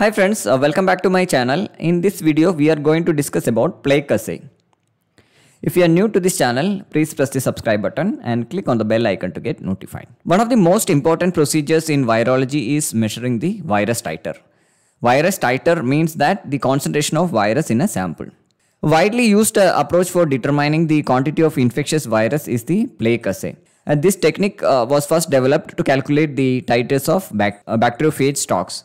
Hi friends, welcome back to my channel. In this video, we are going to discuss about plague assay. If you are new to this channel, please press the subscribe button and click on the bell icon to get notified. One of the most important procedures in virology is measuring the virus titer. Virus titer means that the concentration of virus in a sample. Widely used approach for determining the quantity of infectious virus is the plague assay. And this technique was first developed to calculate the titers of bacteriophage stocks.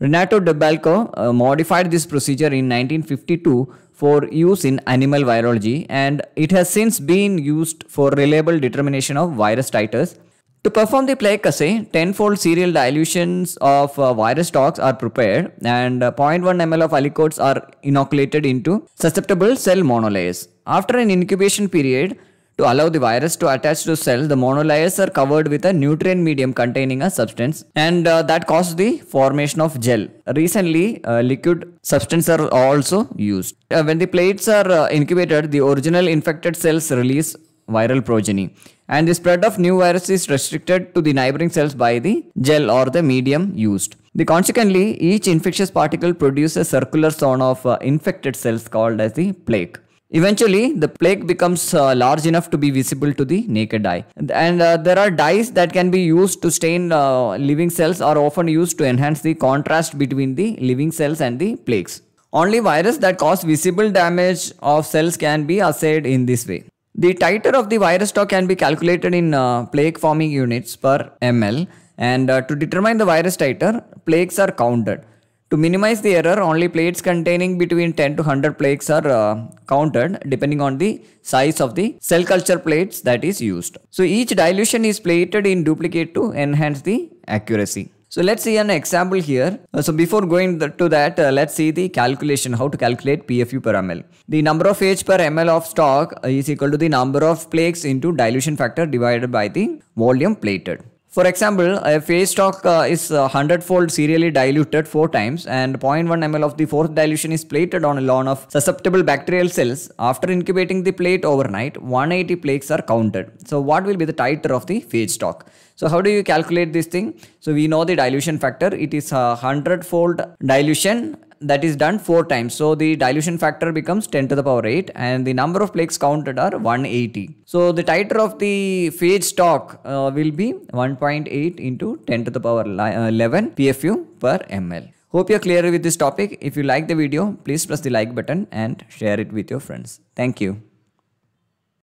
Renato Dulbecco modified this procedure in 1952 for use in animal virology, and it has since been used for reliable determination of virus titers. To perform the plague assay, 10-fold serial dilutions of virus stocks are prepared and 0.1 ml of aliquots are inoculated into susceptible cell monolayers. After an incubation period, to allow the virus to attach to cells, the monolayers are covered with a nutrient medium containing a substance, and that causes the formation of gel. Recently, liquid substances are also used. When the plates are incubated, the original infected cells release viral progeny, and the spread of new virus is restricted to the neighboring cells by the gel or the medium used. Consequently, each infectious particle produces a circular zone of infected cells called as the plaque. Eventually, the plaque becomes large enough to be visible to the naked eye. And there are dyes that can be used to stain living cells, are often used to enhance the contrast between the living cells and the plaques. Only viruses that cause visible damage of cells can be assayed in this way. The titer of the virus stock can be calculated in plaque forming units per ml. And to determine the virus titer, plaques are counted. To minimize the error, only plates containing between 10 to 100 plaques are counted, depending on the size of the cell culture plates that is used. So each dilution is plated in duplicate to enhance the accuracy. So let's see an example here. So before going to that, let's see the calculation, how to calculate PFU per ml. The number of H per ml of stock is equal to the number of plaques into dilution factor divided by the volume plated. For example, a phage stock is 100-fold serially diluted 4 times, and 0.1 ml of the 4th dilution is plated on a lawn of susceptible bacterial cells. After incubating the plate overnight, 180 plaques are counted. So what will be the titer of the phage stock? So how do you calculate this thing? So we know the dilution factor. It is a 100-fold dilution that is done 4 times. So the dilution factor becomes 10 to the power 8, and the number of plaques counted are 180. So the titer of the phage stock will be 1.8 into 10 to the power 11 PFU per ml. Hope you are clear with this topic. If you like the video, please press the like button and share it with your friends. Thank you.